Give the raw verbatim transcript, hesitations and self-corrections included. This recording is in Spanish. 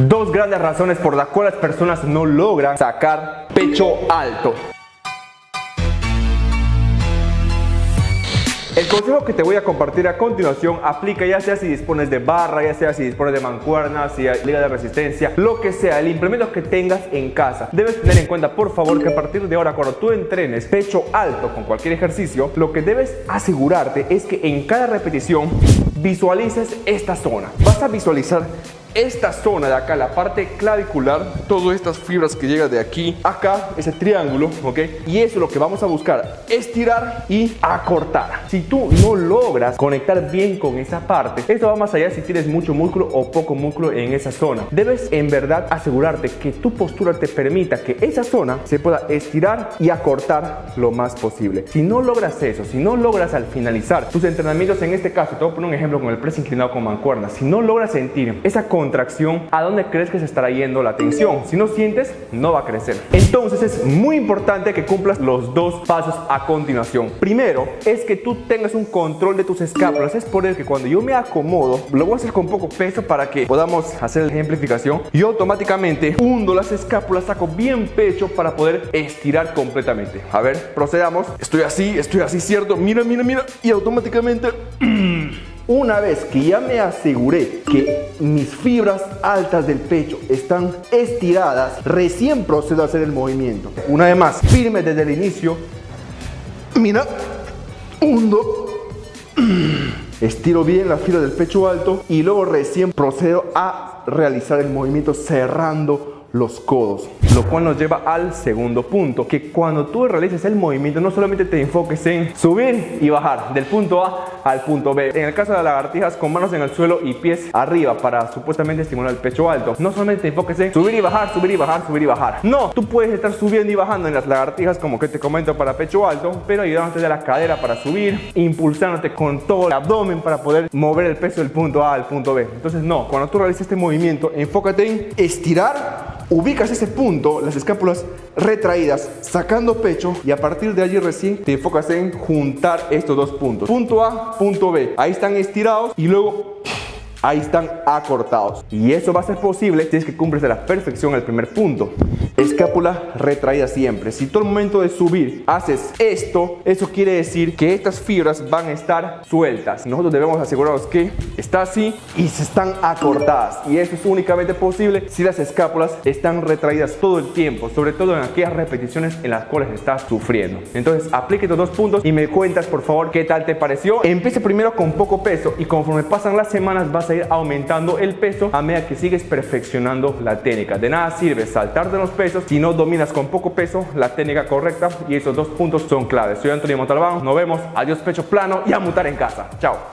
Dos grandes razones por las cuales las personas no logran sacar pecho alto. El consejo que te voy a compartir a continuación aplica ya sea si dispones de barra, ya sea si dispones de mancuernas, si hay liga de resistencia, lo que sea, el implemento que tengas en casa. Debes tener en cuenta, por favor, que a partir de ahora, cuando tú entrenes pecho alto con cualquier ejercicio, lo que debes asegurarte es que en cada repetición visualices esta zona. Vas a visualizar esta zona de acá, la parte clavicular, todas estas fibras que llegan de aquí a acá, ese triángulo, ¿ok? Y eso es lo que vamos a buscar, estirar y acortar. Si tú no logras conectar bien con esa parte, esto va más allá si tienes mucho músculo o poco músculo en esa zona. Debes en verdad asegurarte que tu postura te permita que esa zona se pueda estirar y acortar lo más posible. Si no logras eso, si no logras al finalizar tus entrenamientos, en este caso, te voy a poner un ejemplo con el press inclinado con mancuernas, si no logras sentir esa conexión, contracción, a dónde crees que se estará yendo la tensión. Si no sientes, no va a crecer. Entonces es muy importante que cumplas los dos pasos a continuación. Primero es que tú tengas un control de tus escápulas. Es por el que cuando yo me acomodo, lo voy a hacer con poco peso para que podamos hacer la ejemplificación, yo automáticamente hundo las escápulas, saco bien pecho para poder estirar completamente. A ver, procedamos. Estoy así, estoy así, ¿cierto? Mira, mira, mira. Y automáticamente... Una vez que ya me aseguré que mis fibras altas del pecho están estiradas, recién procedo a hacer el movimiento. Una vez más, firme desde el inicio. Mira, hundo, estiro bien la fibra del pecho alto y luego recién procedo a realizar el movimiento cerrando los codos, lo cual nos lleva al segundo punto, que cuando tú realices el movimiento no solamente te enfoques en subir y bajar del punto A al punto B. En el caso de las lagartijas, con manos en el suelo y pies arriba para supuestamente estimular el pecho alto, no solamente te enfoques en subir y bajar, subir y bajar, subir y bajar. No, tú puedes estar subiendo y bajando en las lagartijas, como que te comento, para pecho alto, pero ayudándote de la cadera para subir, impulsándote con todo el abdomen para poder mover el peso del punto A al punto B. Entonces no, cuando tú realices este movimiento, enfócate en estirar. Ubicas ese punto, las escápulas retraídas, sacando pecho, y a partir de allí recién te enfocas en juntar estos dos puntos. Punto A, punto B. Ahí están estirados y luego... ahí están acortados. Y eso va a ser posible si es que cumples a la perfección el primer punto. Escápula retraída siempre. Si tú al momento de subir haces esto, eso quiere decir que estas fibras van a estar sueltas. Nosotros debemos asegurarnos que está así y se están acortadas. Y eso es únicamente posible si las escápulas están retraídas todo el tiempo, sobre todo en aquellas repeticiones en las cuales estás sufriendo. Entonces aplique estos dos puntos y me cuentas, por favor, qué tal te pareció. Empieza primero con poco peso y conforme pasan las semanas vas a ir aumentando el peso a medida que sigues perfeccionando la técnica. De nada sirve saltar de los pesos si no dominas con poco peso la técnica correcta, y esos dos puntos son claves. Soy Anthoni Montalván, nos vemos, adiós pecho plano y a mutar en casa. Chao.